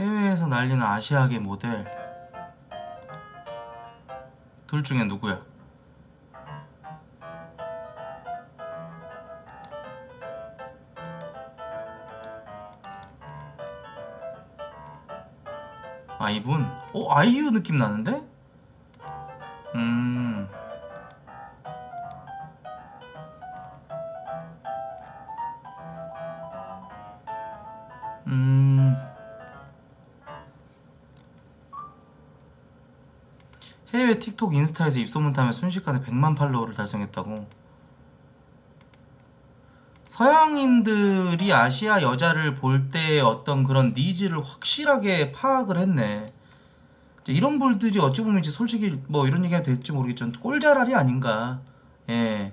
해외에서 날리는 아시아계 모델 둘 중에 누구야? 아, 이분? 오, 아이유 느낌 나는데? 해외 틱톡 인스타에서 입소문 타면 순식간에 100만 팔로워를 달성했다고. 서양인들이 아시아 여자를 볼 때 어떤 그런 니즈를 확실하게 파악을 했네. 이런 분들이 어찌 보면 이제 솔직히 뭐 이런 얘기가 될지 모르겠지만 꼴자랄이 아닌가. 예,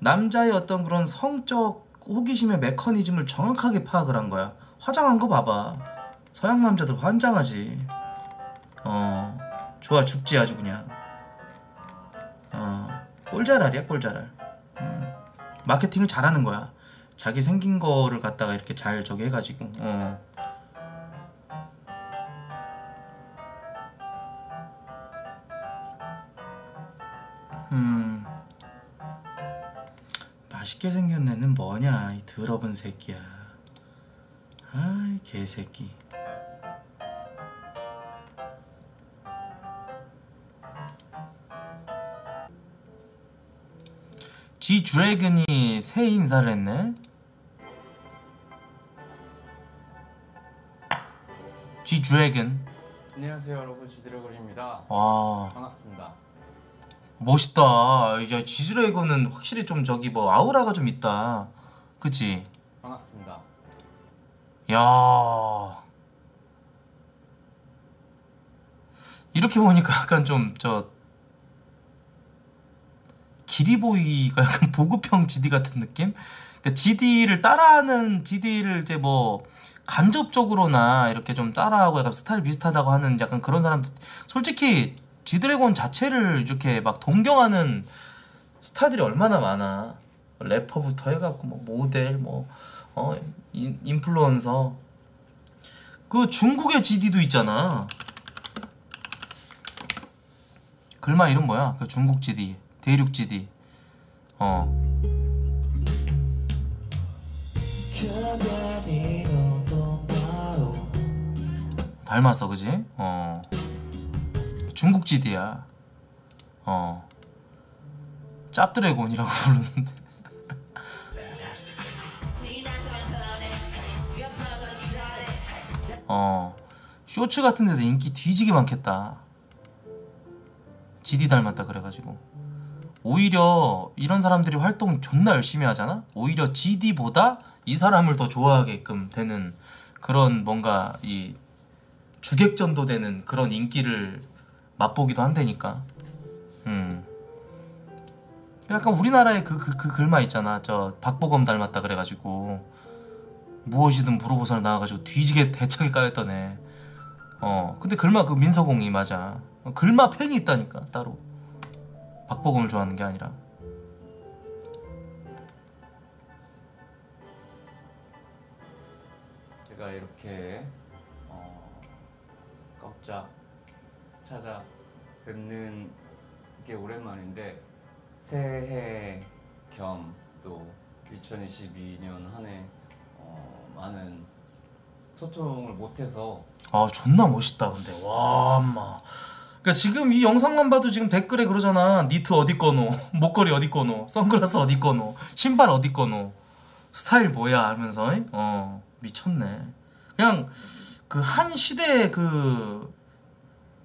남자의 어떤 그런 성적 호기심의 메커니즘을 정확하게 파악을 한 거야. 화장한 거 봐봐. 서양 남자들 환장하지. 좋아 죽지 아주 그냥. 꼴자랄이야 꼴자랄. 마케팅을 잘하는 거야. 자기 생긴 거를 갖다가 이렇게 잘 저기 해가지고. 맛있게 생긴 애는 뭐냐 이 더러운 새끼야. 아이 개새끼. G-Dragon이 새 인사를 했네. G-Dragon. 안녕하세요 여러분, G-Dragon입니다. 와, 반갑습니다. 멋있다. 이제 G-Dragon은 확실히 좀 저기 뭐 아우라가 좀 있다. 그치? 반갑습니다. 야, 이렇게 보니까 약간 좀 저 기리보이가 약간 보급형 GD 같은 느낌? 그러니까 GD를 따라하는, GD를 이제 뭐 간접적으로나 이렇게 좀 따라하고 약간 스타일 비슷하다고 하는 약간 그런 사람들. 솔직히 G-Dragon 자체를 이렇게 막 동경하는 스타들이 얼마나 많아. 래퍼부터 해갖고 뭐 모델, 뭐 인플루언서. 그 중국의 GD도 있잖아. 글마 이름 뭐야? 그 중국 GD. 대륙 GD. 닮았어, 그지? 중국 GD야. 짭드래곤이라고 부르는데. 쇼츠 같은 데서 인기 뒤지게 많겠다. GD 닮았다 그래가지고. 오히려 이런 사람들이 활동 존나 열심히 하잖아? 오히려 GD보다 이 사람을 더 좋아하게끔 되는 그런 뭔가 이 주객전도 되는 그런 인기를 맛보기도 한다니까. 약간 우리나라의 그 글마 있잖아. 저 박보검 닮았다 그래가지고 무엇이든 물어보살 나와가지고 뒤지게 대차게 까였던 애. 근데 글마 그 민서공이 맞아. 글마 팬이 있다니까 따로. 박보검을 좋아하는 게 아니라. 제가 이렇게 깜짝 찾아 뵙는 게 오랜만인데 새해 겸 또 2022년 한 해 많은 소통을 못해서. 아 존나 멋있다 근데. 와 엄마. 그니까 지금 이 영상만 봐도 지금 댓글에 그러잖아. 니트 어디 꺼노, 목걸이 어디 꺼노, 선글라스 어디 꺼노, 신발 어디 꺼노, 스타일 뭐야 하면서. 미쳤네. 그냥 그 한 시대의 그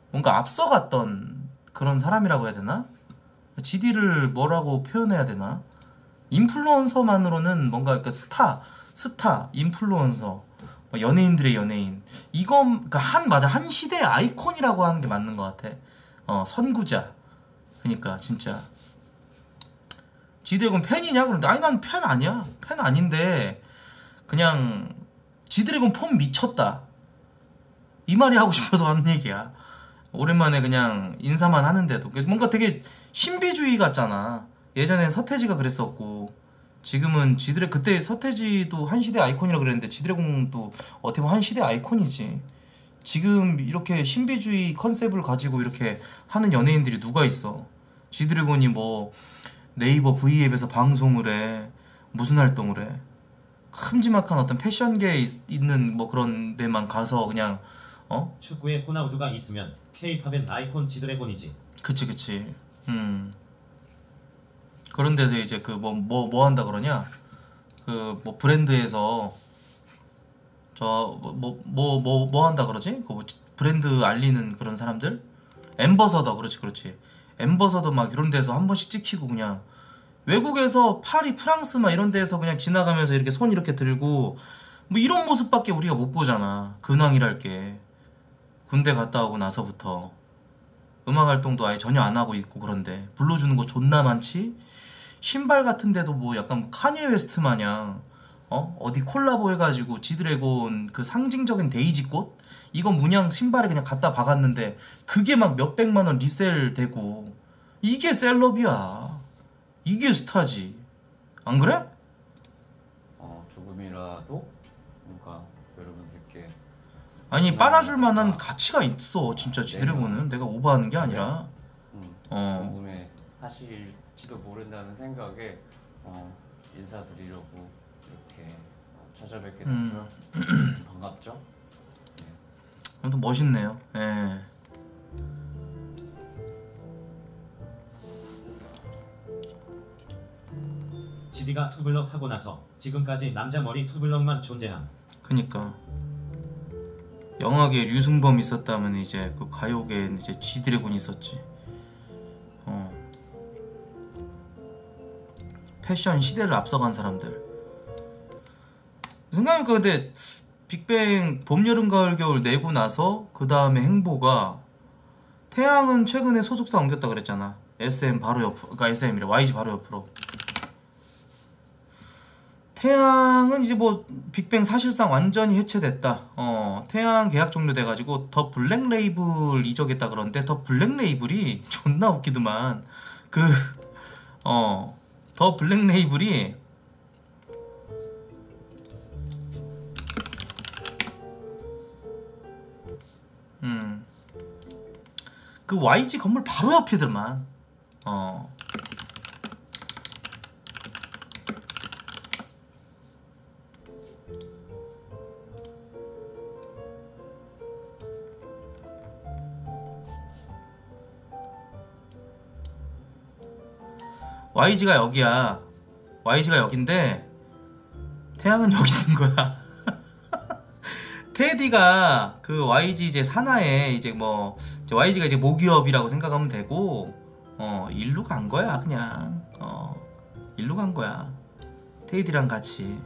뭔가 앞서갔던 그런 사람이라고 해야 되나? GD를 뭐라고 표현해야 되나? 인플루언서만으로는 뭔가 그러니까 스타, 인플루언서, 연예인들의 연예인. 이건 그러니까 한 시대의 아이콘이라고 하는 게 맞는 것 같아. 선구자. 그러니까 진짜 G-Dragon 팬이냐? 그런데 아니 난 팬 아니야. 팬 아닌데 그냥 G-Dragon 폼 미쳤다 이 말이 하고 싶어서 하는 얘기야. 오랜만에 그냥 인사만 하는데도 뭔가 되게 신비주의 같잖아. 예전엔 서태지가 그랬었고 지금은 G-Dragon. 그때 서태지도 한 시대 아이콘이라 그랬는데 G-Dragon도 어떻게 보면 한 시대 아이콘이지. 지금 이렇게 신비주의 컨셉을 가지고 이렇게 하는 연예인들이 누가 있어? G-Dragon이 뭐 네이버 V앱에서 방송을 해, 무슨 활동을 해, 큼지막한 어떤 패션계에 있는 뭐 그런 데만 가서 그냥 축구에 호나우두가 있으면 K-팝엔 아이콘 G-Dragon이지. 그치. 그런 데서 이제 그 뭐 한다 그러냐? 그 뭐 브랜드에서 저 뭐 한다 그러지? 그 브랜드 알리는 그런 사람들? 앰버서더. 그렇지. 앰버서더 막 이런 데서 한 번씩 찍히고, 그냥 외국에서 파리, 프랑스 막 이런 데에서 그냥 지나가면서 이렇게 손 이렇게 들고 뭐 이런 모습밖에 우리가 못 보잖아. 근황이랄 게 군대 갔다 오고 나서부터 음악 활동도 아예 전혀 안 하고 있고. 그런데 불러주는 거 존나 많지? 신발 같은 데도 뭐 약간 카니에 웨스트 마냥 어디 콜라보 해가지고 G-Dragon 그 상징적인 데이지 꽃? 이건 문양 신발에 그냥 갖다 박았는데 그게 막 몇백만원 리셀되고. 이게 셀럽이야. 이게 스타지. 안 그래? 조금이라도 뭔가 여러분들께 아니 빨아줄 만한 가치가 있어. 진짜 G-Dragon은 내가 오버하는 게 아니라 궁금해 하실지도 모른다는 생각에 인사드리려고 이렇게 찾아뵙게 됐죠. 반갑죠? 네. 아무튼 멋있네요. 예. 지디가 투블럭 하고 나서 지금까지 남자 머리 투블럭만 존재함. 그니까 영화계 류승범 있었다면 이제 그 가요계에 이제 G-Dragon 있었지. 패션 시대를 앞서간 사람들. 생각해보니까 근데 빅뱅 봄, 여름, 가을, 겨울 내고 나서 그 다음에 행보가, 태양은 최근에 소속사 옮겼다 그랬잖아. SM 바로 옆, 그러니까 SM이래. YG 바로 옆으로. 태양은 이제 뭐 빅뱅 사실상 완전히 해체됐다. 태양 계약 종료돼가지고 더 블랙 레이블 이적했다. 그런데 더 블랙 레이블이 존나 웃기더만. 더 블랙 레이블이 그 YG 건물 바로 옆이더만. YG가 여기야. YG가 여긴데 태양은 여기 있는 거야. 테디가 그 YG 이제 산하에 이제 뭐 YG가 이제 모기업이라고 생각하면 되고 일로 간 거야. 그냥 일로 간 거야. 테디랑 같이.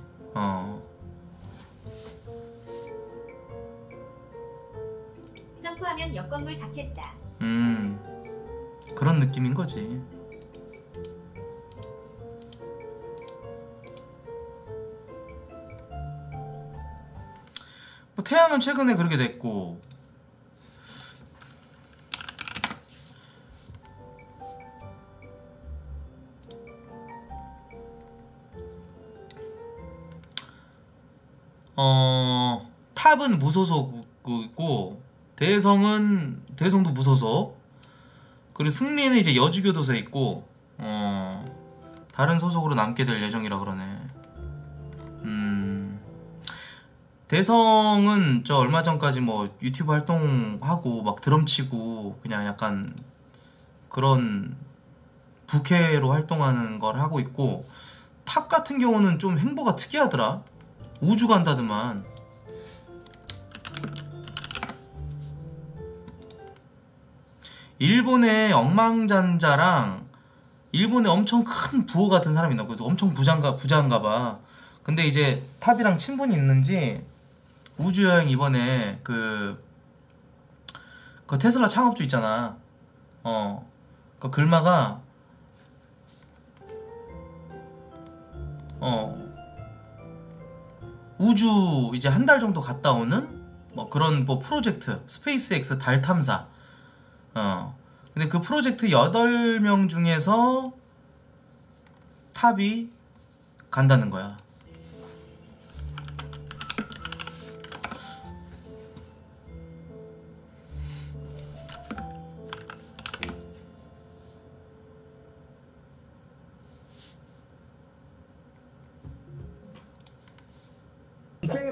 점프하면 옆 건물 닿겠다. 그런 느낌인 거지. 태양은 최근에 그렇게 됐고, 탑은 무소속이고, 대성도 무소속, 그리고 승리는 이제 여주교도소에 있고, 다른 소속으로 남게 될 예정이라 그러네. 대성은 저 얼마 전까지 뭐 유튜브 활동하고 막 드럼 치고 그냥 약간 그런 부캐로 활동하는 걸 하고 있고, 탑 같은 경우는 좀 행보가 특이하더라. 우주 간다더만. 일본의 억망잔자랑 일본의 엄청 큰 부호 같은 사람이 있나? 엄청 부자인가 봐. 근데 이제 탑이랑 친분이 있는지 우주여행 이번에 그 테슬라 창업주 있잖아. 그 글마가 우주 이제 한 달 정도 갔다 오는 뭐 그런 뭐 프로젝트, 스페이스X 달 탐사. 근데 그 프로젝트 8명 중에서 탑이 간다는 거야.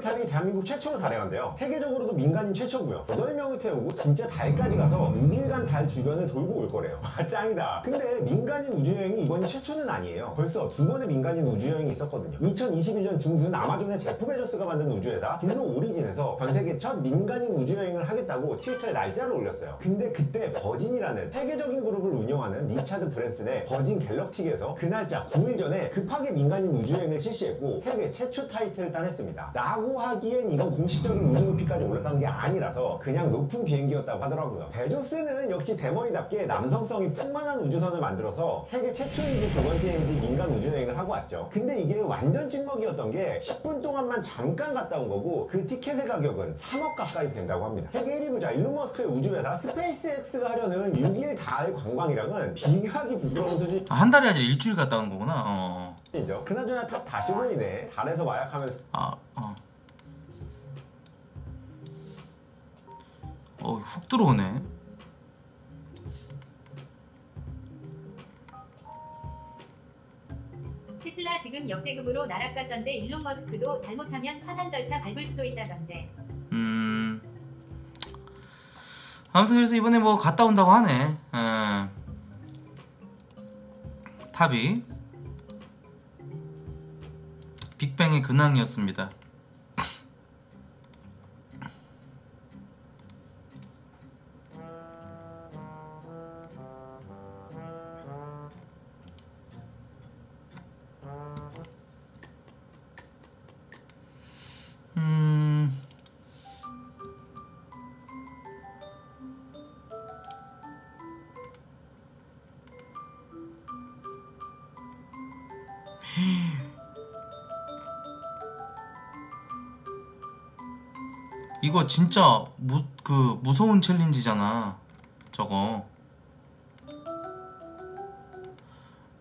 세계 달리기 대한민국 최초로 달에 간대요. 세계적으로도 민간인 최초고요. 8명을 태우고 진짜 달까지 가서 6일간 달 주변을 돌고 올 거래요. 짱이다. 근데 민간인 우주여행이 이번이 최초는 아니에요. 벌써 두 번의 민간인 우주여행이 있었거든요. 2022년 중순 아마존의 제프 베조스가 만든 우주회사 딜로 오리진에서 전세계 첫 민간인 우주여행을 하겠다고 트위터에 날짜를 올렸어요. 근데 그때 버진이라는 세계적인 그룹을 운영하는 리차드 브랜슨의 버진 갤럭틱에서 그 날짜 9일 전에 급하게 민간인 우주여행을 실시했고 세계 최초 타이틀을 따냈습니다. 라고 하기엔 이건 공식적인 우주 높이까지 올라간 게 아니라서 그냥 높은 비행기였다고 하더라고요. 베조스는 역시 대머리답게 남성성이 풍만한 우주선을 만들어서 세계 최초인지 두 번째인지 민간 우주여행을 하고 왔죠. 근데 이게 완전 찍먹이었던 게 10분 동안만 잠깐 갔다 온 거고 그 티켓의 가격은 3억 가까이 된다고 합니다. 세계 1위 부자 일론 머스크의 우주회사 스페이스X가 하려는 6일 달 관광이랑은 비교하기 부끄러운 수준. 한 달이 아니라 일주일 갔다 온 거구나. 이죠. 그나저나 탑 다시 보이네. 달에서 마약하면서. 훅 들어오네. 테슬라 지금 역대급으로 날아갔던데 일론 머스크도 잘못하면 파산 절차 밟을 수도 있다던데. 아무튼 그래서 이번에 뭐 갔다 온다고 하네. 탑이 빅뱅의 근황이었습니다. 이거 진짜 무서운 챌린지잖아. 저거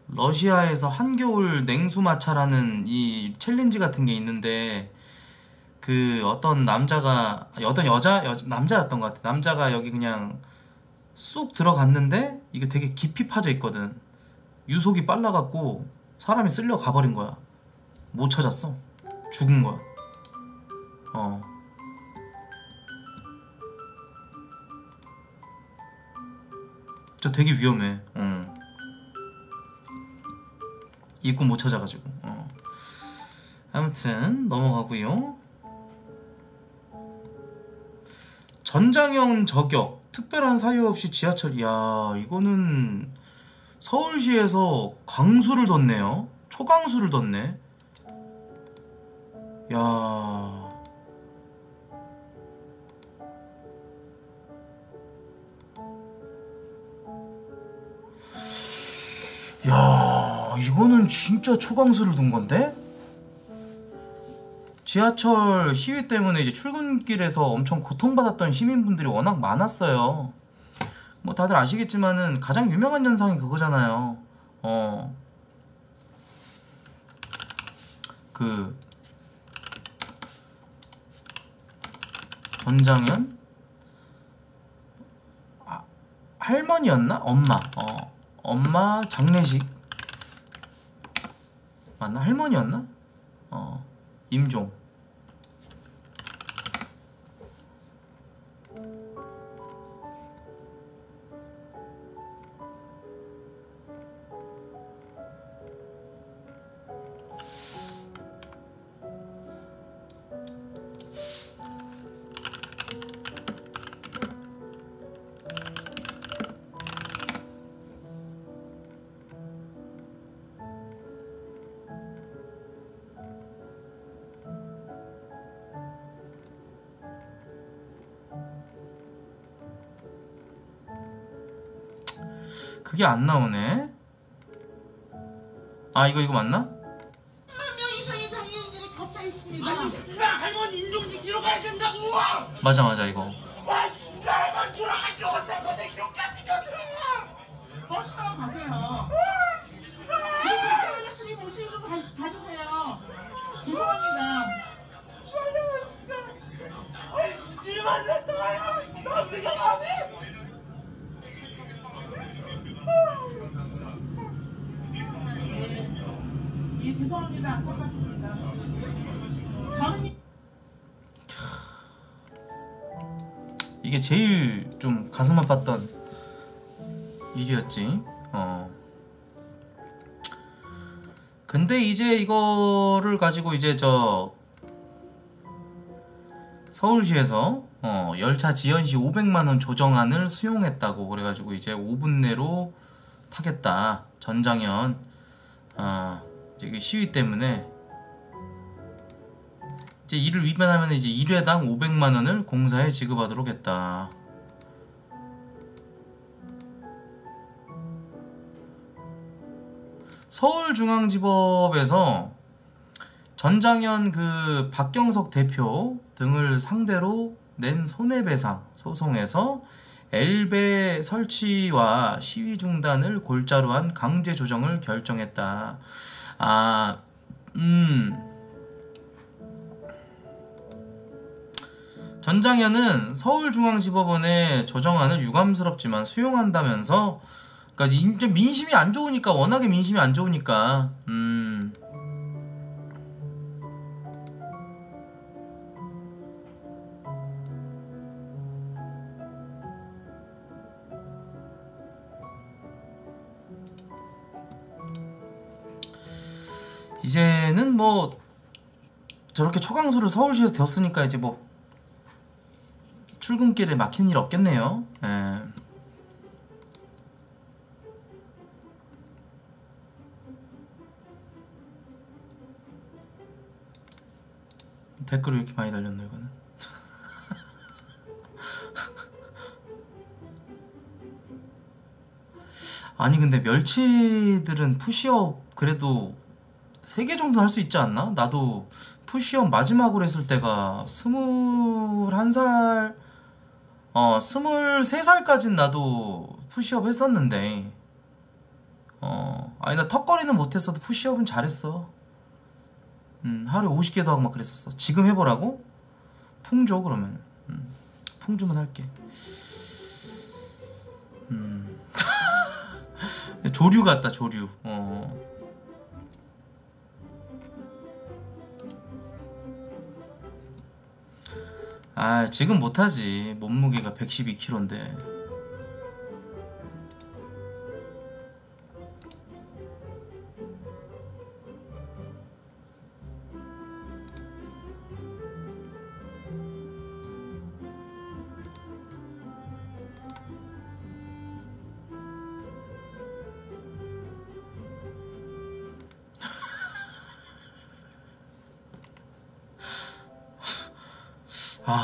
러시아에서 한겨울 냉수마차라는 이 챌린지 같은 게 있는데 그 어떤 남자가 남자였던 것 같아. 남자가 여기 그냥 쑥 들어갔는데 이게 되게 깊이 파져 있거든. 유속이 빨라갖고 사람이 쓸려 가버린 거야. 못 찾았어. 죽은 거야. 저 되게 위험해. 입구 못 찾아가지고. 아무튼 넘어가고요. 전장형 저격 특별한 사유 없이 지하철. 야, 이거는 서울시에서 강수를 뒀네요. 초강수를 뒀네. 야. 야, 이거는 진짜 초강수를 둔 건데? 지하철 시위 때문에 이제 출근길에서 엄청 고통받았던 시민분들이 워낙 많았어요. 뭐 다들 아시겠지만은 가장 유명한 현상이 그거잖아요. 그 전장현? 할머니였나? 엄마. 엄마 장례식 맞나? 할머니였나? 임종. 이게 안 나오네. 이거 맞나? 맞아 이거. 이게 제일 좀 가슴 아팠던 일이었지. 근데 이제 이거를 가지고 이제 저 서울시에서 열차 지연시 500만원 조정안을 수용했다고. 그래가지고 이제 5분 내로 타겠다. 전장현 이제 시위 때문에 이제 이를 위반하면 이제 1회당 500만원을 공사에 지급하도록 했다. 서울중앙지법에서 전장현 그 박경석 대표 등을 상대로 낸 손해배상 소송에서 엘베 설치와 시위 중단을 골자로 한 강제 조정을 결정했다. 전장현은 서울중앙지법원의 조정안을 유감스럽지만 수용한다면서, 그러니까 이제 민심이 안 좋으니까, 워낙에 민심이 안 좋으니까 이제는 뭐 저렇게 초강수를 서울시에서 뒀으니까 이제 뭐 출근길에 막힌 일 없겠네요. 예. 댓글을 이렇게 많이 달렸네 이거는. 아니 근데 멸치들은 푸시업 그래도 3개 정도 할 수 있지 않나? 나도 푸시업 마지막으로 했을 때가 21살 23살까지는 나도 푸시업 했었는데 아니 나 턱걸이는 못했어도 푸시업은 잘했어. 하루에 50개도 하고 막 그랬었어. 지금 해보라고? 풍조 그러면 풍조만 할게. 조류 같다 조류. 아 지금 못하지. 몸무게가 112kg인데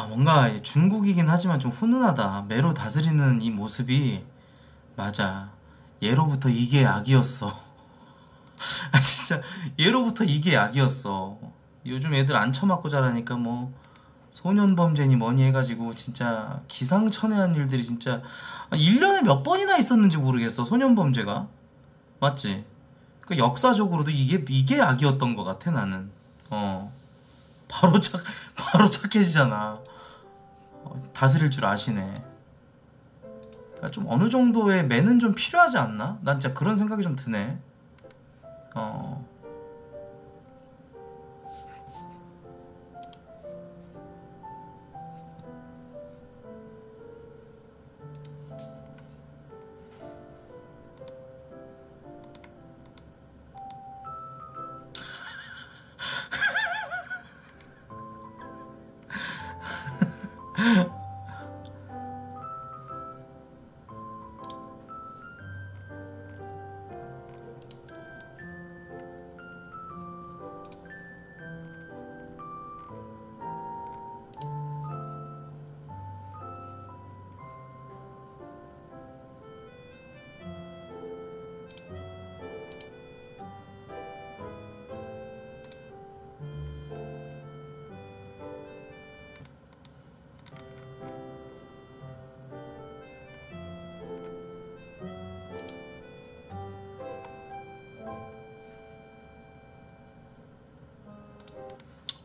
뭔가 중국이긴 하지만 좀 훈훈하다. 매로 다스리는 이 모습이 맞아. 예로부터 이게 약이었어. 아 진짜 예로부터 이게 약이었어. 요즘 애들 안 처맞고 자라니까 뭐 소년범죄니 뭐니 해가지고 진짜 기상천외한 일들이 진짜 1년에 몇 번이나 있었는지 모르겠어. 소년범죄가 맞지? 그러니까 역사적으로도 이게 약이었던 것 같아 나는. 바로 착해지잖아. 다스릴 줄 아시네. 그러니까 좀 어느 정도의 매는 좀 필요하지 않나? 난 진짜 그런 생각이 좀 드네.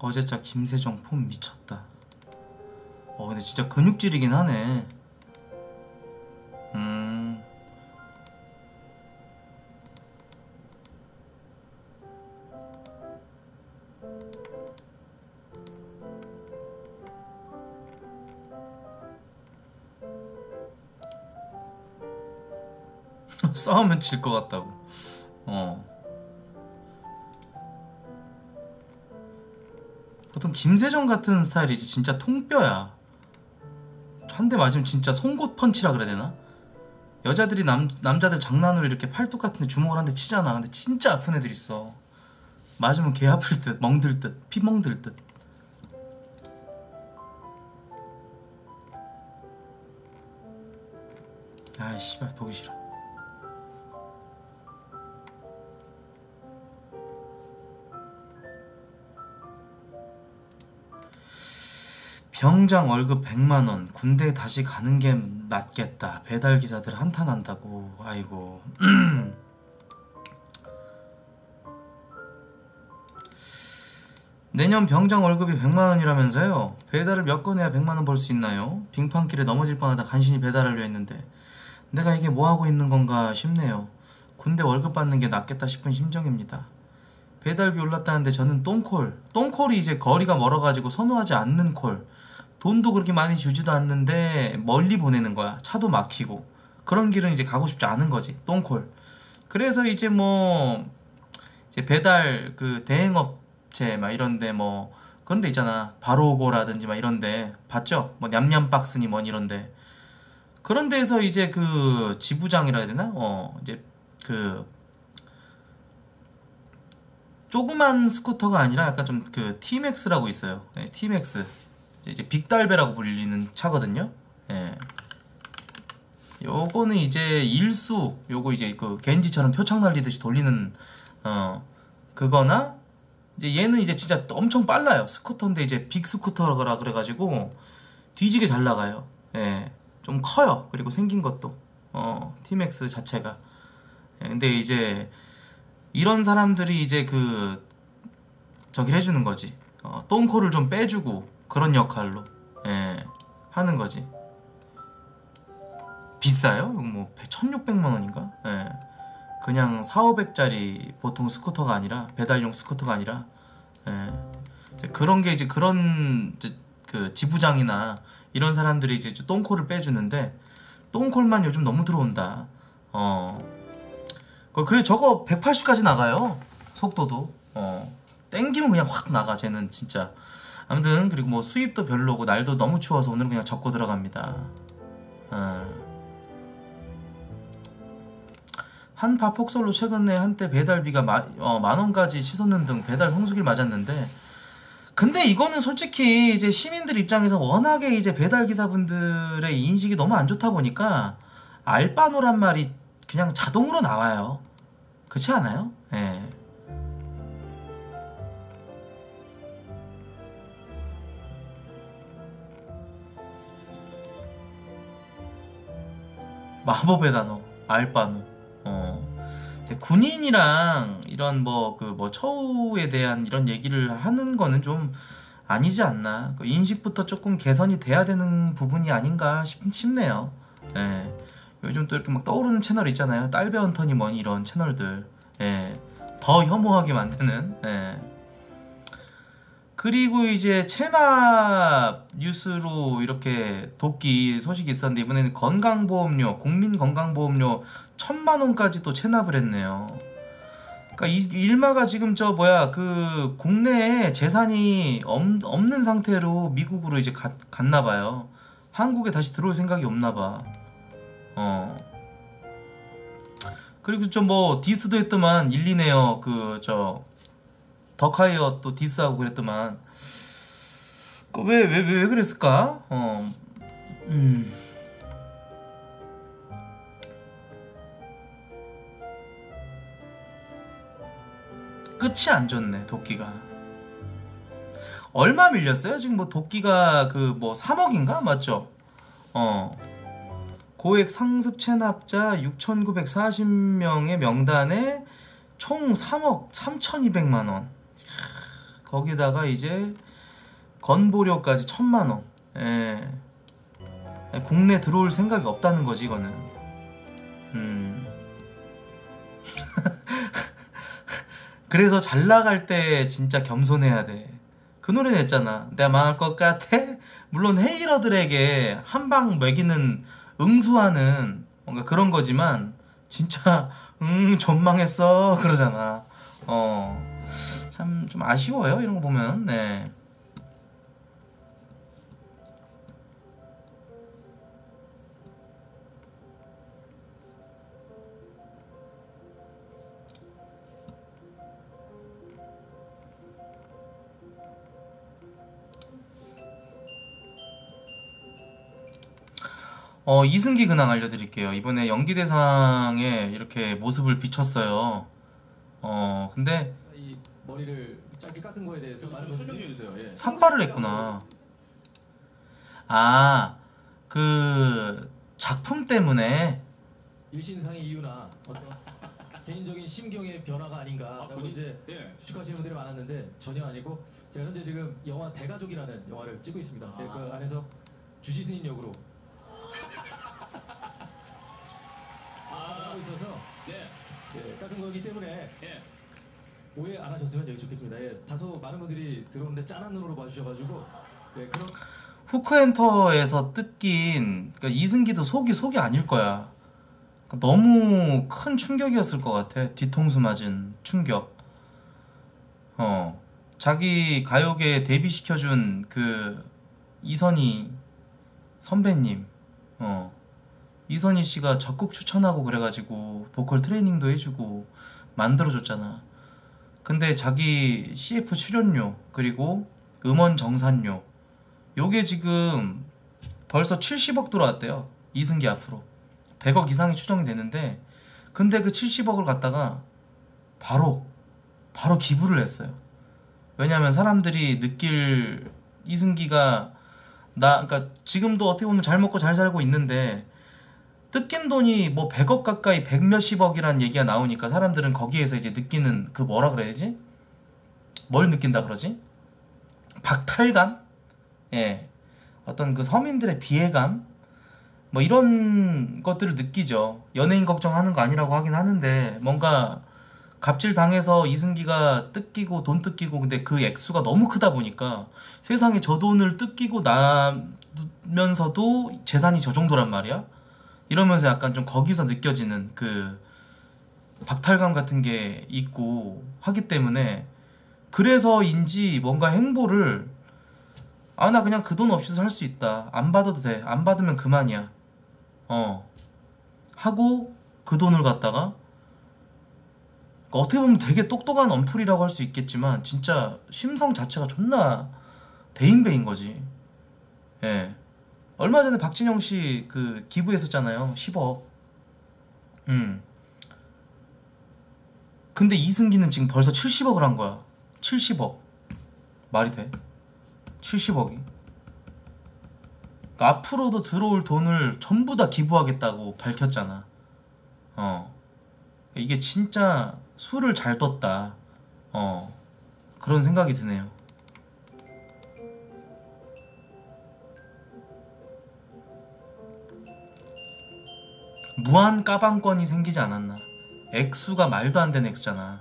어제자 김세정 폼 미쳤다. 근데 진짜 근육질이긴 하네. 싸우면 질 것 같다고. 보통 김세정 같은 스타일이지 진짜 통뼈야. 한 대 맞으면 진짜 송곳 펀치라 그래야 되나? 여자들이 남자들 장난으로 이렇게 팔뚝 같은데 주먹을 한 대 치잖아. 근데 진짜 아픈 애들 있어. 맞으면 개 아플 듯, 멍들 듯, 피 멍들 듯. 아이 씨발 보기 싫어. 병장 월급 100만원, 군대 다시 가는 게 낫겠다. 배달기사들 한탄한다고. 아이고. 내년 병장 월급이 100만원이라면서요? 배달을 몇 건 해야 100만원 벌 수 있나요? 빙판길에 넘어질 뻔하다 간신히 배달하려 했는데 내가 이게 뭐하고 있는 건가 싶네요. 군대 월급 받는 게 낫겠다 싶은 심정입니다. 배달비 올랐다는데 저는 똥콜. 똥콜이 이제 거리가 멀어가지고 선호하지 않는 콜. 돈도 그렇게 많이 주지도 않는데 멀리 보내는 거야. 차도 막히고 그런 길은 이제 가고 싶지 않은 거지. 똥콜. 그래서 이제 뭐 이제 배달 그 대행업체 막 이런데 뭐 그런데 있잖아. 바로고라든지 막 이런데 봤죠? 뭐 냠냠박스니 뭔 이런데 그런 데서 이제 그 지부장이라 해야 되나? 이제 그 조그만 스쿠터가 아니라 약간 좀 그 T-Max라고 있어요. 네, T-Max. 이제 빅달배라고 불리는 차거든요. 예. 요거는 이제 일수, 요거 이제 그 겐지처럼 표창 날리듯이 돌리는, 그거나, 이제 얘는 이제 진짜 엄청 빨라요. 스쿠터인데 이제 빅스쿠터라 그래가지고 뒤지게 잘 나가요. 예. 좀 커요. 그리고 생긴 것도. T-Max 자체가. 예, 근데 이제, 이런 사람들이 이제 그 저기를 해주는 거지. 똥코를 좀 빼주고 그런 역할로 예, 하는 거지. 비싸요? 뭐 1600만원인가? 예. 그냥 4,500짜리 보통 스쿠터가 아니라 배달용 스쿠터가 아니라 예. 그런 게 이제 그런 이제 그 지부장이나 이런 사람들이 이제 똥코를 빼주는데 똥콜만 요즘 너무 들어온다. 그래 저거 180까지 나가요. 속도도 땡기면 그냥 확 나가. 쟤는 진짜 아무튼. 그리고 뭐 수입도 별로고 날도 너무 추워서 오늘은 그냥 접고 들어갑니다. 한파 폭설로 최근에 한때 배달비가 만원까지 치솟는 등 배달 성수기를 맞았는데 근데 이거는 솔직히 이제 시민들 입장에서 워낙에 이제 배달기사분들의 인식이 너무 안 좋다 보니까 알바노란 말이 그냥 자동으로 나와요. 그렇지 않아요? 예. 마법의 단어 알바노. 군인이랑 이런 뭐 처우에 대한 이런 얘기를 하는 거는 좀 아니지 않나. 그 인식부터 조금 개선이 돼야 되는 부분이 아닌가 싶네요. 예. 요즘 또 이렇게 막 떠오르는 채널 있잖아요. 딸배헌터니 뭐니 이런 채널들. 예. 더 혐오하게 만드는. 예. 그리고 이제 체납 뉴스로 이렇게 도끼 소식이 있었는데 이번에는 건강보험료, 국민건강보험료 1000만원까지 또 체납을 했네요. 그러니까 일마가 지금 그 국내에 재산이 없는 상태로 미국으로 이제 갔나봐요. 한국에 다시 들어올 생각이 없나봐. 그리고 디스도 했더만 일리네요. 덕하이어 또 디스하고 그랬더만. 왜 그랬을까? 끝이 안 좋네. 도끼가 얼마 밀렸어요? 지금 도끼가 3억인가? 맞죠? 고액 상습 체납자 6,940명의 명단에 총 3억 3,200만원. 거기다가 이제 건보료까지 1000만원. 예. 국내 들어올 생각이 없다는 거지, 이거는. 그래서 잘 나갈 때 진짜 겸손해야 돼. 그 노래 냈잖아. 내가 망할 것 같아? 물론 헤이러들에게 한방 매기는 응수하는 뭔가 그런 거지만 진짜 전망했어 그러잖아. 참 좀 아쉬워요 이런 거 보면. 네. 이승기 근황 알려드릴게요. 이번에 연기대상에 이렇게 모습을 비쳤어요. 근데 이 머리를 짧게 깎은 거에 대해서 좀 설명 좀 해주세요. 예. 삭발을 했구나. 아, 그 작품 때문에 일신상의 이유나 어떤 개인적인 심경의 변화가 아닌가. 이제 추측하시는 분들이 많았는데 전혀 아니고, 제가 현재 지금 영화 대가족이라는 영화를 찍고 있습니다. 네, 그 안에서 주지스님 역으로 있어서 깎은 거기 때문에 오해 안 하셨으면 여기 좋겠습니다. 예, 다소 많은 분들이 들어오는데 짠한 눈으로 봐주셔가지고. 네, 그럼 후크엔터에서 뜯긴, 그러니까 이승기도 속이 아닐 거야. 그러니까 너무 큰 충격이었을 것 같아. 뒤통수 맞은 충격. 자기 가요계에 데뷔시켜준 그 이선희 선배님, 이선희 씨가 적극 추천하고 그래가지고 보컬 트레이닝도 해주고 만들어줬잖아. 근데 자기 CF 출연료 그리고 음원 정산료, 요게 지금 벌써 70억 들어왔대요. 이승기 앞으로 100억 이상이 추정이 되는데, 근데 그 70억을 갖다가 바로 기부를 했어요. 왜냐면 사람들이 느낄, 이승기가 그러니까 지금도 어떻게 보면 잘 먹고 잘 살고 있는데 뜯긴 돈이 뭐 100억 가까이 100몇십억이라는 얘기가 나오니까 사람들은 거기에서 이제 느끼는 그 뭐라 그래야 되지? 뭘 느낀다 그러지? 박탈감? 예. 어떤 그 서민들의 비애감? 뭐 이런 것들을 느끼죠. 연예인 걱정하는 거 아니라고 하긴 하는데, 뭔가 갑질당해서 이승기가 뜯기고 돈 뜯기고, 근데 그 액수가 너무 크다 보니까 세상에 저 돈을 뜯기고 나면서도 재산이 저 정도란 말이야? 이러면서 약간 좀 거기서 느껴지는 그 박탈감 같은 게 있고 하기 때문에, 그래서인지 뭔가 행보를, 아, 나 그냥 그 돈 없이도 살 수 있다, 안 받아도 돼, 안 받으면 그만이야 하고 그 돈을 갖다가, 어떻게 보면 되게 똑똑한 언플이라고 할 수 있겠지만 진짜 심성 자체가 존나 대인배인 거지. 예. 얼마 전에 박진영 씨 그 기부했었잖아요. 10억. 근데 이승기는 지금 벌써 70억을 한 거야. 70억. 말이 돼? 70억이. 그러니까 앞으로도 들어올 돈을 전부 다 기부하겠다고 밝혔잖아. 이게 진짜 수를 잘 떴다. 그런 생각이 드네요. 무한 까방권이 생기지 않았나. 액수가 말도 안 되는 액수잖아.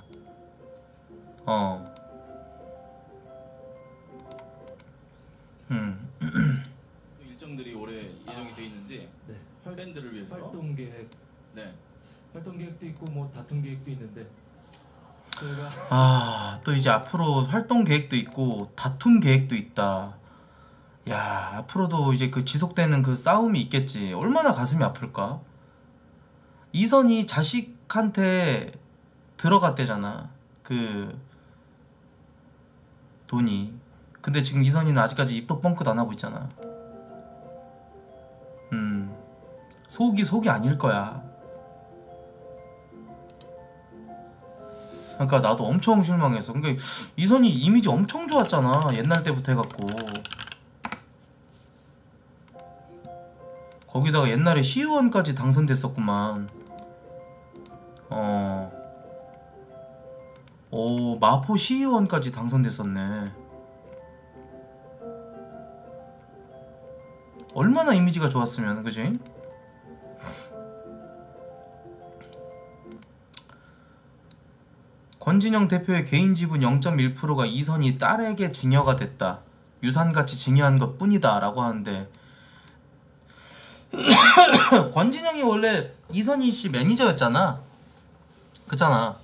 일정들이 올해 예정이 돼 있는지. 네. 밴드를 위해서 활동 계획. 네. 활동 계획도 있고 뭐 다툼 계획도 있는데. 저희가 또 이제 앞으로 활동 계획도 있고 다툼 계획도 있다. 야, 앞으로도 이제 그 지속되는 그 싸움이 있겠지. 얼마나 가슴이 아플까? 이선이 자식한테 들어갔대잖아, 그 돈이. 근데 지금 이선이는 아직까지 입도 뻥끗 안 하고 있잖아. 속이 아닐 거야. 그러니까 나도 엄청 실망했어. 그러니까 이선이 이미지 엄청 좋았잖아, 옛날 때부터 해갖고. 거기다가 옛날에 시의원까지 당선됐었구만. 오, 마포 시의원까지 당선됐었네. 얼마나 이미지가 좋았으면, 그지? 권진영 대표의 개인 지분 0.1%가 이선희 딸에게 증여가 됐다. 유산같이 증여한 것 뿐이다 라고 하는데 권진영이 원래 이선희 씨 매니저였잖아. 그잖아.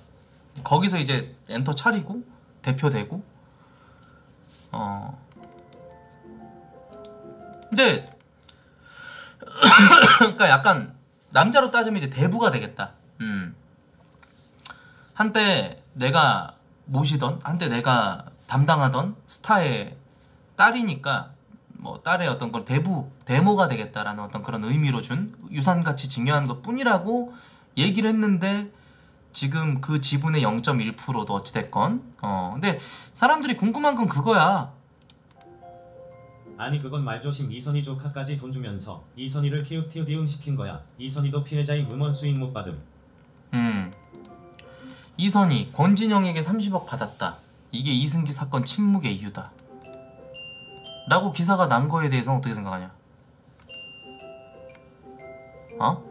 거기서 이제 엔터 차리고 대표 되고. 근데 그러니까 약간 남자로 따지면 이제 대부가 되겠다. 한때 내가 모시던, 한때 내가 담당하던 스타의 딸이니까 뭐 딸의 어떤 걸 대부, 대모가 되겠다라는 어떤 그런 의미로 준 유산같이 증여한 것뿐이라고 얘기를 했는데 지금 그 지분의 0.1%도 어찌됐건 근데 사람들이 궁금한 건 그거야. 아니 그건 말조심. 이선희 조카까지 돈 주면서 이선희를 키우티우디움 시킨 거야. 이선희도 피해자인 음원 수익 못 받음. 이선희 권진영에게 30억 받았다. 이게 이승기 사건 침묵의 이유다 라고 기사가 난 거에 대해서는 어떻게 생각하냐? 어?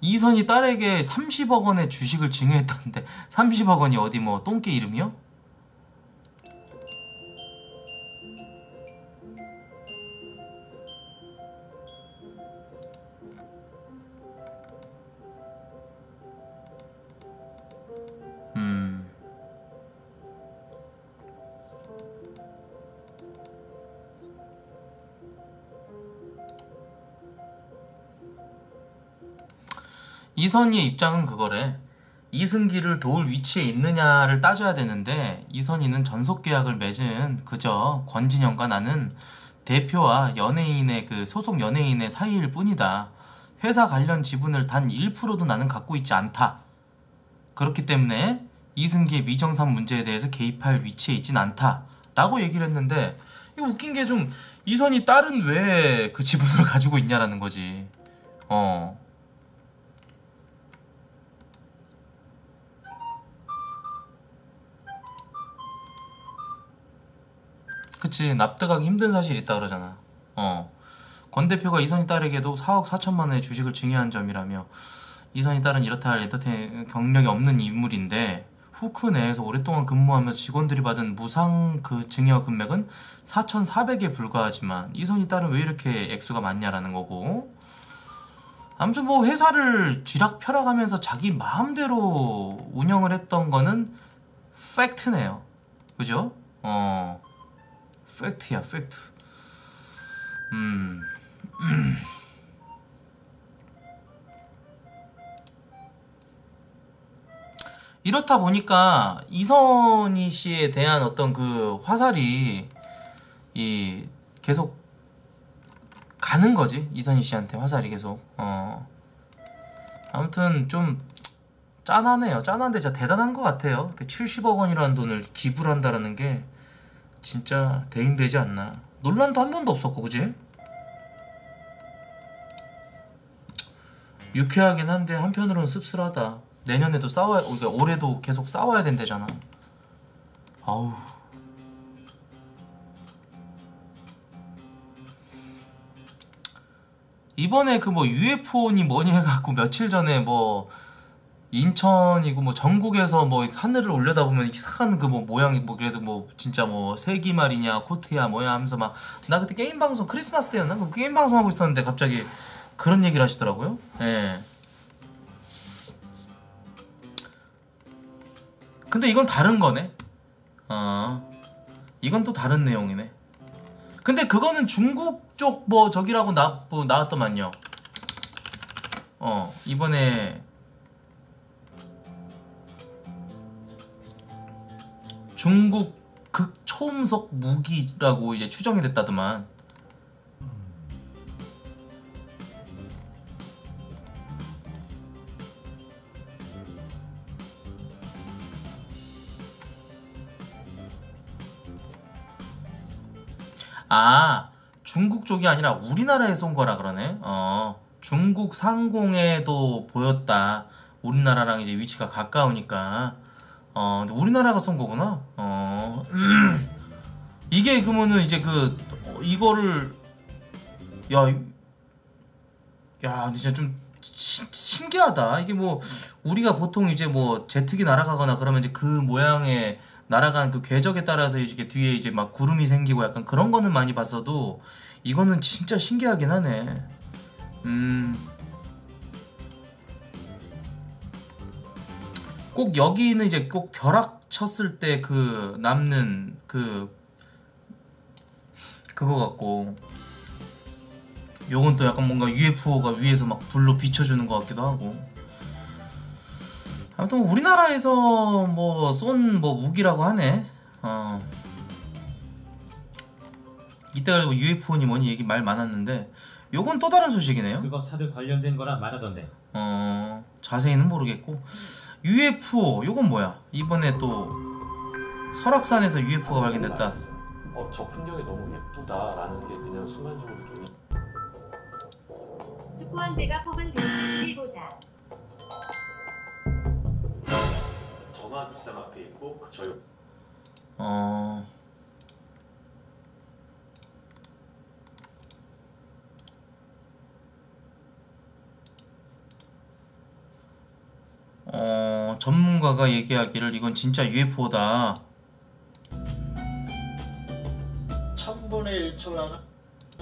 이선희 딸에게 30억 원의 주식을 증여했다는데 30억 원이 어디 뭐 똥개 이름이요? 이선희의 입장은 그거래. 이승기를 도울 위치에 있느냐를 따져야 되는데 이선희는 전속계약을 맺은 그저 권진영과 나는 대표와 연예인의 그 소속 연예인의 사이일 뿐이다. 회사 관련 지분을 단 1%도 나는 갖고 있지 않다. 그렇기 때문에 이승기의 미정산 문제에 대해서 개입할 위치에 있진 않다 라고 얘기를 했는데, 이거 웃긴 게 좀 이선희 딸은 왜 그 지분을 가지고 있냐라는 거지. 그치, 납득하기 힘든 사실이 있다 그러잖아. 권 대표가 이선희 딸에게도 4억 4천만 원의 주식을 증여한 점이라며 이선희 딸은 이렇다 할 엔터테인 경력이 없는 인물인데 후크 내에서 오랫동안 근무하면서 직원들이 받은 무상 그 증여 금액은 4,400에 불과하지만 이선희 딸은 왜 이렇게 액수가 많냐라는 거고, 아무튼 뭐 회사를 쥐락펴락하면서 자기 마음대로 운영을 했던 거는 팩트네요. 그죠? 팩트야, 팩트. 이렇다 보니까 이선희 씨에 대한 어떤 그 화살이 이 계속 가는 거지. 이선희 씨한테 화살이 계속. 아무튼 좀 짠하네요. 짠한데 진짜 대단한 것 같아요. 70억 원이라는 돈을 기부를 한다라는 게 진짜 대인되지 않나. 논란도 한 번도 없었고, 그지? 유쾌하긴 한데 한편으로는 씁쓸하다. 내년에도 싸워야, 그러니까 올해도 계속 싸워야 된대잖아. 아우. 이번에 그 뭐 UFO니 뭐니 해갖고 며칠 전에 뭐 인천이고 뭐 전국에서 뭐 하늘을 올려다보면 이상한 그 뭐 모양이 뭐 그래도 뭐 진짜 뭐 세기말이냐 코트야 뭐야 하면서 막, 나 그때 게임 방송 크리스마스 때였나? 그 게임 방송 하고 있었는데 갑자기 그런 얘기를 하시더라고요. 예. 근데 이건 다른 거네. 이건 또 다른 내용이네. 근데 그거는 중국 쪽 뭐 저기라고 뭐 나왔더만요. 이번에 중국 극초음속 무기라고 이제 추정이 됐다더만. 아, 중국 쪽이 아니라 우리나라에서 온 거라 그러네. 중국 상공에도 보였다. 우리나라랑 이제 위치가 가까우니까. 근데 우리나라가 쏜 거구나. 이게 그러면은 이제 그 이거를 야 진짜 좀 신기하다. 이게 뭐 우리가 보통 이제 뭐 제트기 날아가거나 그러면 이제 그 모양의 날아간 그 궤적에 따라서 이렇게 뒤에 이제 막 구름이 생기고 약간 그런 거는 많이 봤어도 이거는 진짜 신기하긴 하네. 꼭 여기는 이제 꼭 벼락 쳤을 때 그 남는 그거 같고, 요건 또 약간 뭔가 UFO가 위에서 막 불로 비춰주는 것 같기도 하고. 아무튼 우리나라에서 뭐 쏜 뭐 무기라고 하네. 이때 가지고 UFO니 뭐니 얘기 말 많았는데 요건 또 다른 소식이네요. 그거 사드 관련된 거랑 많았던데. 자세히는 모르겠고. UFO 요건 뭐야? 이번에 또 설악산에서 UFO가 발견됐다. 저 풍경이 너무 예쁘다라는 게 그냥 순간적으로 좀. 축구원대가 뽑은 베스트 11보자. 저만 부산 앞에 있고 저요. 전문가가 얘기하기를 이건 진짜 UFO다. 1000분의 1초라는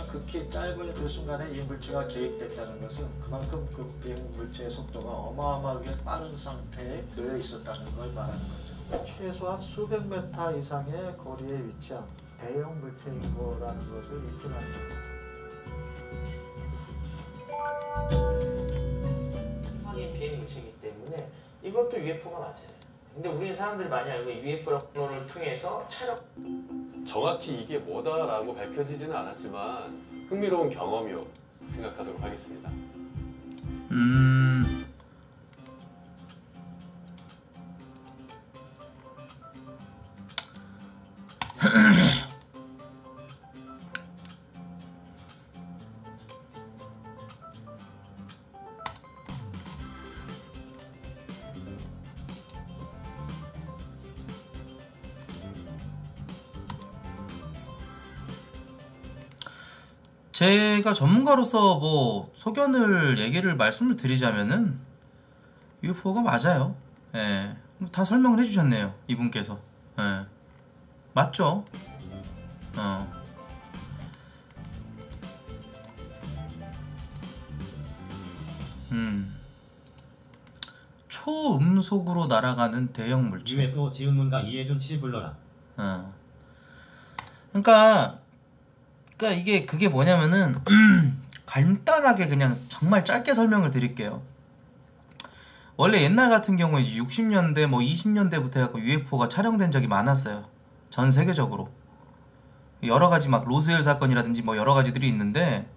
극히 짧은 그 순간에 이 물체가 계획됐다는 것은 그만큼 그 비행 물체의 속도가 어마어마하게 빠른 상태에 놓여 있었다는 걸 말하는 거죠. 최소한 수백 메타 이상의 거리에 위치한 대형 물체인 거라는 것을 입증하는 겁니다. 확인 비행 물체이기 때문에 이것도 UFO가 맞아요. 근데 우리는 사람들이 많이 알고 UFO를 통해서 정확히 이게 뭐다라고 밝혀지지는 않았지만 흥미로운 경험이요 생각하도록 하겠습니다. 제가 전문가로서 뭐 소견을 말씀을 드리자면은 UFO가 맞아요. 예, 다 설명을 해주셨네요, 이분께서. 예, 맞죠? 초음속으로 날아가는 대형 물체. UFO 지문가 이해준 씨 불러라. 그러니까 이게 그게 뭐냐면은 간단하게 그냥 정말 짧게 설명을 드릴게요. 원래 옛날 같은 경우에 60년대 뭐 20년대부터 해갖고 UFO가 촬영된 적이 많았어요. 전 세계적으로 여러 가지 막 로스웰 사건이라든지 뭐 여러 가지들이 있는데,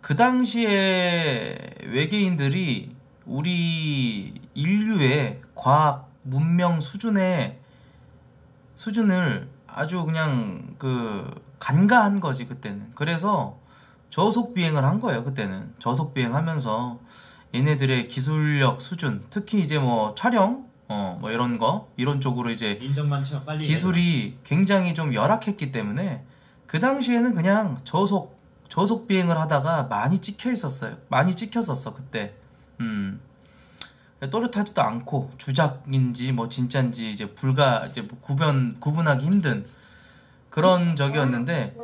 그 당시에 외계인들이 우리 인류의 과학 문명 수준을 아주 그냥 간과한 거지, 그때는. 그래서 저속 비행을 한 거예요, 그때는. 저속 비행하면서 얘네들의 기술력 수준, 특히 이제 뭐 촬영, 뭐 이런 거, 이런 쪽으로 이제 기술이 굉장히 좀 열악했기 때문에 그 당시에는 그냥 저속 비행을 하다가 많이 찍혀 있었어요. 많이 찍혔었어, 그때. 또렷하지도 않고 주작인지 뭐 진짜인지 이제 뭐 구분하기 힘든 그런 적이었는데.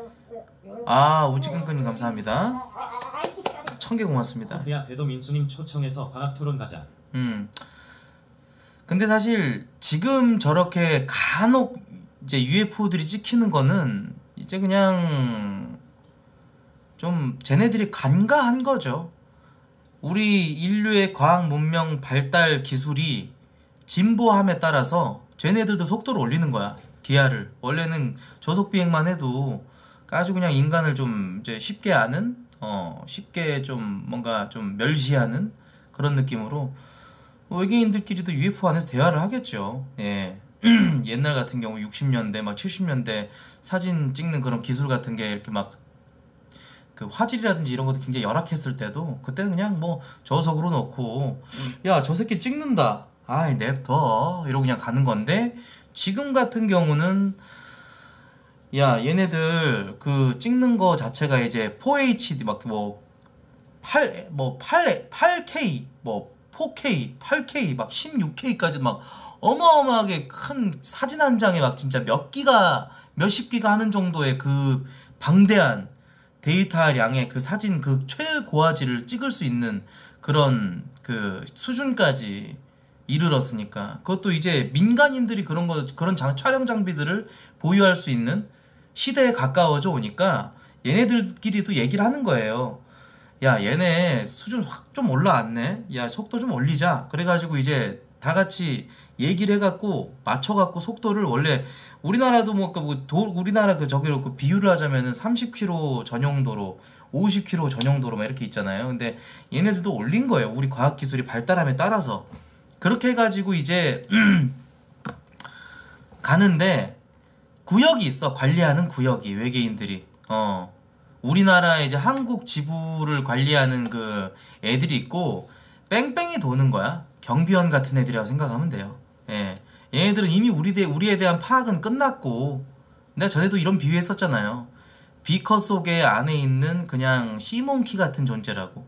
오지근근님 감사합니다. 1000개 고맙습니다. 대도 민수님 초청해서 과학토론 가자. 근데 사실 지금 저렇게 간혹 이제 UFO들이 찍히는 거는 이제 그냥 좀 쟤네들이 간과한 거죠. 우리 인류의 과학 문명 발달 기술이 진보함에 따라서 쟤네들도 속도를 올리는 거야. 기아를. 원래는 저속 비행만 해도 아주 그냥 인간을 좀 이제 쉽게 아는, 쉽게 좀 뭔가 좀 멸시하는 그런 느낌으로 외계인들끼리도 UFO 안에서 대화를 하겠죠. 예. 옛날 같은 경우 60년대 막 70년대 사진 찍는 그런 기술 같은 게 이렇게 막 그 화질이라든지 이런 것도 굉장히 열악했을 때도 그때는 그냥 뭐 저속으로 놓고 야, 저 새끼 찍는다. 아이, 냅둬. 이러고 그냥 가는 건데, 지금 같은 경우는 야, 얘네들 그 찍는 거 자체가 이제 4HD 막 뭐 8K 뭐 4K 8K 막 16K까지 막 어마어마하게 큰 사진 한 장에 막 진짜 몇 기가 몇십 기가 하는 정도의 그 방대한 데이터량의 그 사진 그 최고화질을 찍을 수 있는 그런 그 수준까지 이르렀으니까 그것도 이제 민간인들이 그런 거 그런 촬영 장비들을 보유할 수 있는 시대에 가까워져 오니까 얘네들끼리도 얘기를 하는 거예요. 야, 얘네 수준 확 좀 올라왔네. 야, 속도 좀 올리자. 그래가지고 이제 다 같이 얘기를 해갖고 맞춰갖고 속도를 원래 우리나라도 뭐 우리나라 그 저기로 그 비유를 하자면은 30km 전용도로, 50km 전용도로 막 이렇게 있잖아요. 근데 얘네들도 올린 거예요. 우리 과학 기술이 발달함에 따라서 그렇게 해가지고 이제 가는데 구역이 있어. 관리하는 구역이 외계인들이 우리나라 이제 한국 지부를 관리하는 그 애들이 있고 뺑뺑이 도는 거야. 경비원 같은 애들이라고 생각하면 돼요. 예, 얘네들은 이미 우리에 대한 파악은 끝났고 내가 전에도 이런 비유했었잖아요. 비커 속에 안에 있는 그냥 시몬키 같은 존재라고.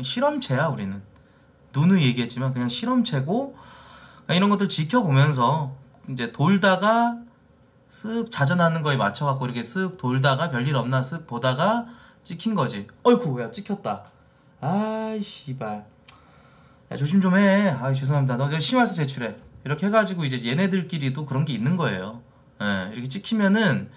실험체야 우리는. 누누이 얘기했지만 그냥 실험체고 이런 것들 지켜보면서 이제 돌다가 쓱 자전하는 거에 맞춰갖고 이렇게 쓱 돌다가 별일 없나 쓱 보다가 찍힌 거지. 어이구, 야, 찍혔다. 아이, 씨발. 야, 조심 좀 해. 아이, 죄송합니다. 너 지금 심할서 제출해. 이렇게 해가지고 이제 얘네들끼리도 그런 게 있는 거예요. 예, 이렇게 찍히면은,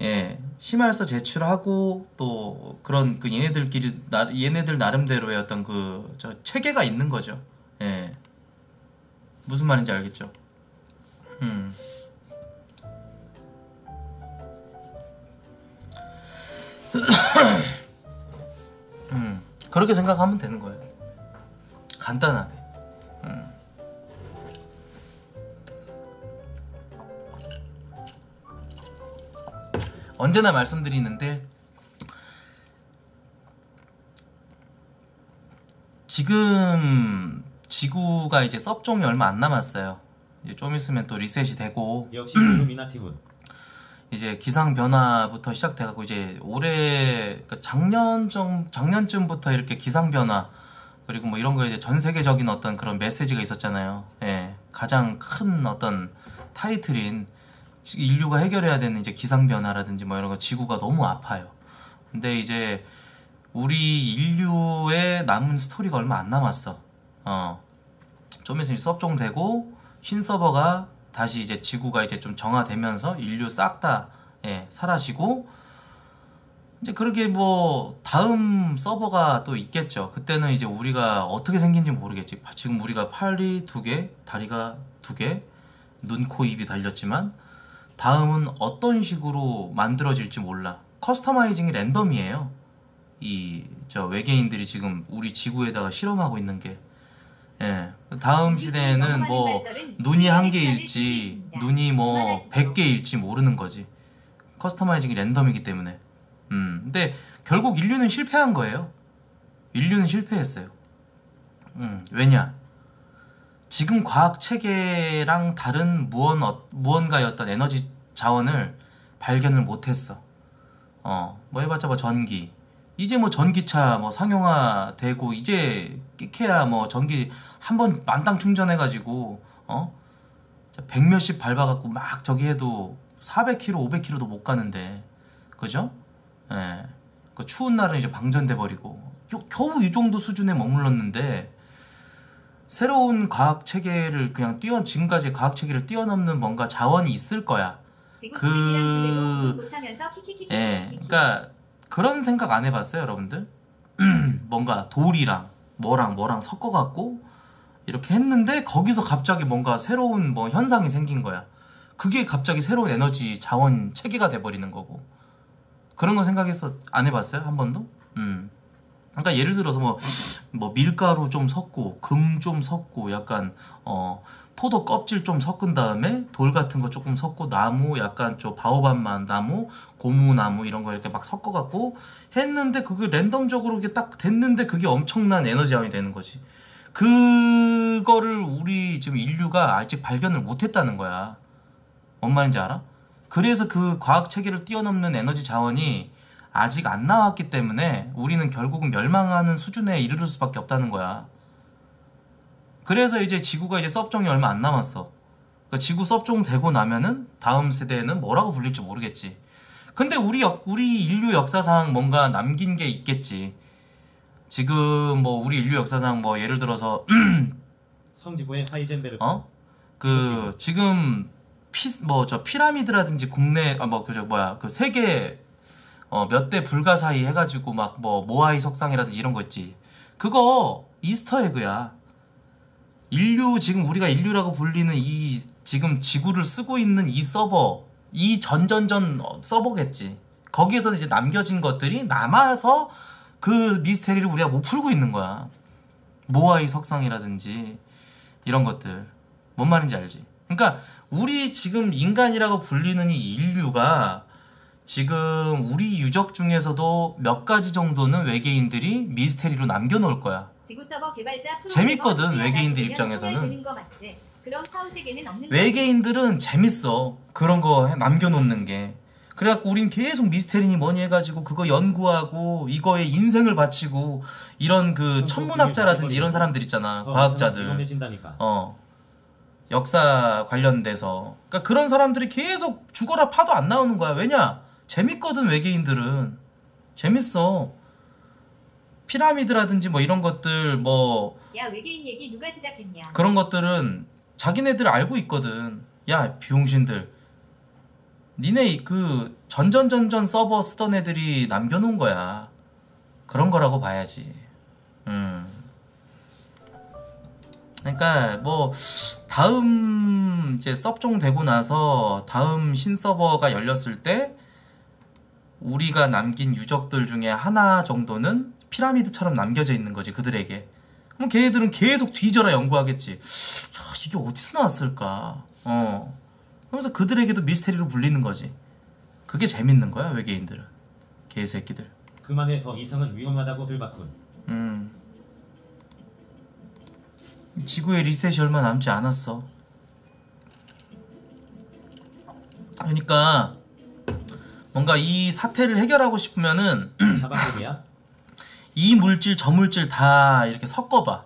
예, 심할서 제출하고 또 그런 그 얘네들끼리, 얘네들 나름대로의 어떤 그, 체계가 있는 거죠. 예. 무슨 말인지 알겠죠? 그렇게 생각하면 되는 거예요. 간단하게. 언제나 말씀드리는데 지금 지구가 이제 썹종이 얼마 안 남았어요. 이제 좀 있으면 또 리셋이 되고 역시 루미나티브 이제 기상 변화부터 시작돼갖고 이제 올해 그러니까 작년쯤부터 이렇게 기상 변화 그리고 뭐 이런 거에 이제 전 세계적인 어떤 그런 메시지가 있었잖아요. 예, 가장 큰 어떤 타이틀인 인류가 해결해야 되는 이제 기상 변화라든지 뭐 이런 거 지구가 너무 아파요. 근데 이제 우리 인류의 남은 스토리가 얼마 안 남았어. 좀 있으면 섭종되고 신서버가 다시 이제 지구가 이제 좀 정화되면서 인류 싹 다 예, 사라지고 이제 그렇게 뭐 다음 서버가 또 있겠죠. 그때는 이제 우리가 어떻게 생긴지 모르겠지. 지금 우리가 팔이 두 개, 다리가 두 개, 눈, 코, 입이 달렸지만 다음은 어떤 식으로 만들어질지 몰라. 커스터마이징이 랜덤이에요. 이 저 외계인들이 지금 우리 지구에다가 실험하고 있는 게. 예, 다음 시대에는 뭐 눈이 한 개일지 눈이 뭐 100개일지 모르는 거지. 커스터마이징이 랜덤이기 때문에. 근데 결국 인류는 실패한 거예요. 인류는 실패했어요. 왜냐? 지금 과학 체계랑 다른 무언가의 어떤 에너지 자원을 발견을 못했어. 뭐 해봤자 뭐 전기. 이제 뭐 전기차 뭐 상용화되고 이제 끼케야 뭐 전기 한번 만땅 충전해가지고 100몇씩 밟아갖고 막 저기 해도 400km, 500km도 못 가는데 그죠? 예, 그 추운 날은 이제 방전돼 버리고 겨우 이 정도 수준에 머물렀는데 새로운 과학 체계를 그냥 지금까지 과학 체계를 뛰어넘는 뭔가 자원이 있을 거야. 예, 그러니까. 그런 생각 안 해봤어요, 여러분들? 뭔가 돌이랑 뭐랑 섞어갖고 이렇게 했는데 거기서 갑자기 뭔가 새로운 뭐 현상이 생긴 거야. 그게 갑자기 새로운 에너지 자원 체계가 돼버리는 거고. 그런 거 생각해서 안 해봤어요, 한 번도? 그러니까 예를 들어서 뭐 밀가루 좀 섞고 금 좀 섞고 약간 포도 껍질 좀 섞은 다음에 돌 같은 거 조금 섞고 나무 약간 좀 바오밤만 나무 고무나무 이런 거 이렇게 막 섞어갖고 했는데 그게 랜덤적으로 이게 딱 됐는데 그게 엄청난 에너지 자원이 되는 거지. 그거를 우리 지금 인류가 아직 발견을 못했다는 거야. 뭔 말인지 알아? 그래서 그 과학 체계를 뛰어넘는 에너지 자원이 아직 안 나왔기 때문에 우리는 결국은 멸망하는 수준에 이르를 수밖에 없다는 거야. 그래서 이제 지구가 이제 수업종이 얼마 안 남았어. 그러니까 지구 수업종 되고 나면은 다음 세대는 뭐라고 불릴지 모르겠지. 근데 우리 인류 역사상 뭔가 남긴 게 있겠지. 지금 뭐 우리 인류 역사상 뭐 예를 들어서 성지구의 하이젠베르크 그 지금 피라미드라든지 국내 그 세계 몇 대 불가사의 해가지고 막 뭐 모아이 석상이라든지 이런 거 있지. 그거 이스터에그야. 인류 지금 우리가 인류라고 불리는 이 지금 지구를 쓰고 있는 이 서버, 이 전전전 서버겠지. 거기에서 이제 남겨진 것들이 남아서 그 미스테리를 우리가 못 풀고 있는 거야. 모아이 석상이라든지 이런 것들. 뭔 말인지 알지? 그러니까 우리 지금 인간이라고 불리는 이 인류가 지금 우리 유적 중에서도 몇 가지 정도는 외계인들이 미스테리로 남겨놓을 거야. 지구 서버 개발자 재밌거든. 외계인들 입장에서는. 그럼 사후세계는 없는 외계인들은 재밌어. 그런 거 남겨놓는 게. 그래갖고 우린 계속 미스테리니 뭐니 해가지고 그거 연구하고 이거에 인생을 바치고 이런 그 천문학자라든지 이런 사람들 있잖아. 과학자들. 역사 관련돼서. 그러니까 그런 사람들이 계속 죽어라 파도 안 나오는 거야. 왜냐? 재밌거든. 외계인들은. 재밌어. 피라미드라든지 뭐 이런 것들 뭐 야 외계인 얘기 누가 시작했냐 그런 것들은 자기네들 알고 있거든. 야 비용신들 니네 그 전전전전 서버 쓰던 애들이 남겨놓은 거야. 그런 거라고 봐야지. 그러니까 뭐 다음 이제 섭종 되고 나서 다음 신서버가 열렸을 때 우리가 남긴 유적들 중에 하나 정도는 피라미드처럼 남겨져 있는 거지 그들에게. 그럼 걔네들은 계속 뒤져라 연구하겠지. 야, 이게 어디서 나왔을까? 그러면서 그들에게도 미스테리로 불리는 거지. 그게 재밌는 거야 외계인들은. 개새끼들. 그만해 더 이상은 위험하다고들 봤군. 지구의 리셋이 얼마 남지 않았어. 그러니까 뭔가 이 사태를 해결하고 싶으면은 자방법이야? 이 물질 저 물질 다 이렇게 섞어봐.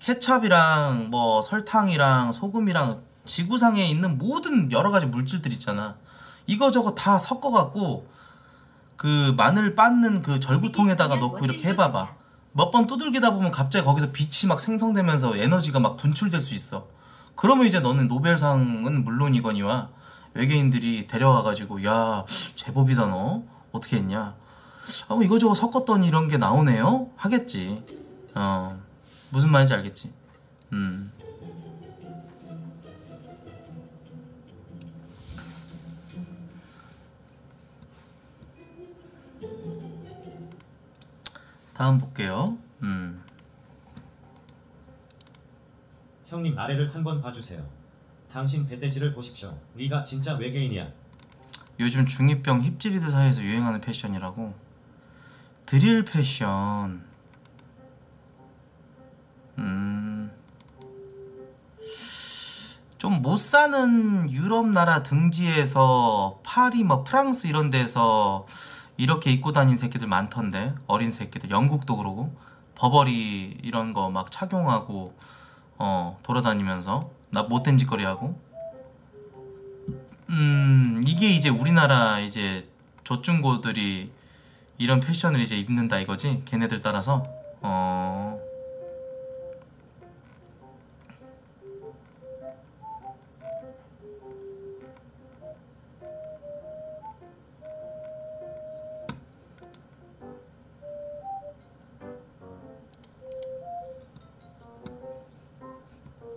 케찹이랑 뭐 설탕이랑 소금이랑 지구상에 있는 모든 여러가지 물질들 있잖아. 이거저거 다 섞어갖고 그 마늘 빻는 그 절구통에다가 넣고 이렇게 해봐봐. 몇 번 두들기다 보면 갑자기 거기서 빛이 막 생성되면서 에너지가 막 분출될 수 있어. 그러면 이제 너는 노벨상은 물론이거니와 외계인들이 데려와가지고 야 제법이다 너 어떻게 했냐 하고 이거저거 섞었더니 이런 게 나오네요? 하겠지. 무슨 말인지 알겠지. 다음 볼게요. 형님 아래를 한번 봐주세요. 당신 배대지를 보십시오. 네가 진짜 외계인이야. 요즘 중2병 힙찌리들 사이에서 유행하는 패션이라고. 드릴 패션. 좀 못 사는 유럽 나라 등지에서 파리 뭐 프랑스 이런 데서 이렇게 입고 다닌 새끼들 많던데. 어린 새끼들. 영국도 그러고. 버버리 이런 거 막 착용하고 돌아다니면서 나 못된 짓거리 하고. 이게 이제 우리나라 이제 저중고들이 이런 패션을 이제 입는다 이거지? 걔네들 따라서?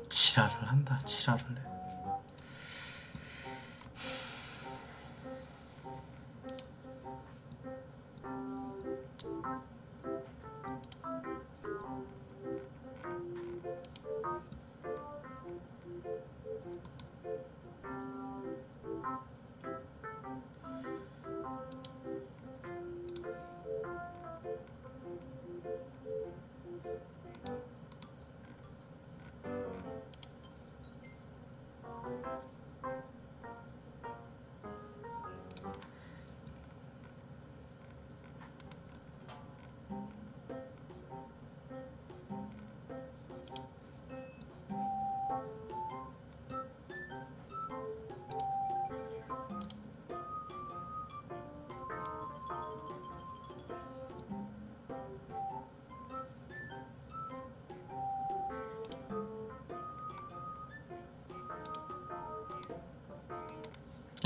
지랄을 한다. 지랄을 해.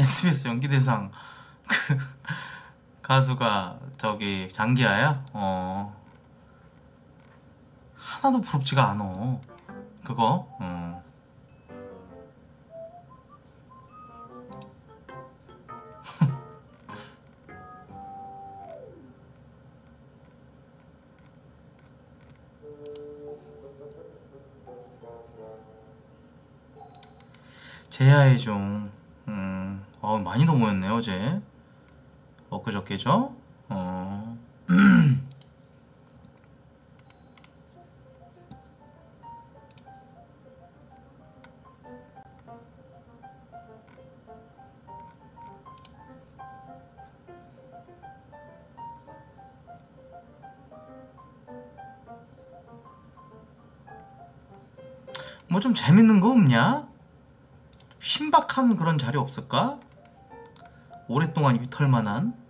SBS 연기대상 그 가수가 저기 장기하야? 하나도 부럽지가 않어 그거. 제야의 종. 많이 넘어였네 어제. 엊그저께죠? 뭐 좀 재밌는 거 없냐? 신박한 그런 자리 없을까? 오랫동안 입 털만한.